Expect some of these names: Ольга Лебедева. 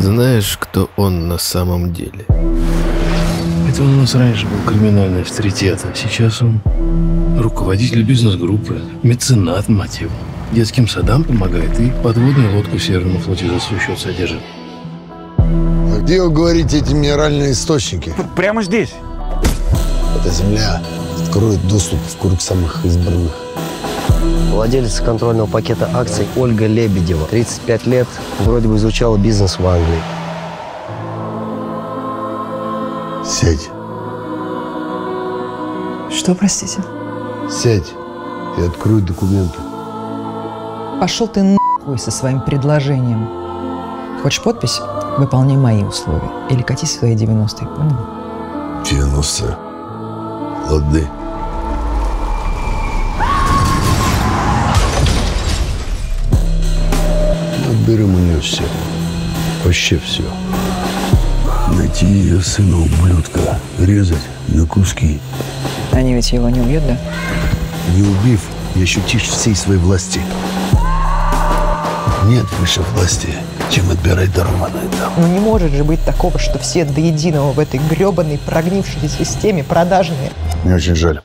Знаешь, кто он на самом деле? Это он у нас раньше был криминальный авторитет, а сейчас он руководитель бизнес-группы, меценат, мать его. Детским садам помогает и подводную лодку Северному флоте за свой счет содержит. А где, вы говорите, эти минеральные источники? Прямо здесь. Эта земля откроет доступ в круг самых избранных. Владелец контрольного пакета акций Ольга Лебедева, 35 лет, вроде бы изучала бизнес в Англии. Сядь. Что, простите? Сядь и открой документы. Пошел ты нахуй со своим предложением. Хочешь подпись? Выполняй мои условия. Или катись в свои 90-е, понял? 90-е. Ладно. Берем у нее все. Вообще все. Найти ее сына ублюдка. Резать на куски. Они ведь его не убьют, да? Не убив, не ощутишь всей своей власти. Нет выше власти, чем отбирать дарованное нам. Ну не может же быть такого, что все до единого в этой гребаной прогнившей системе продажные. Мне очень жаль.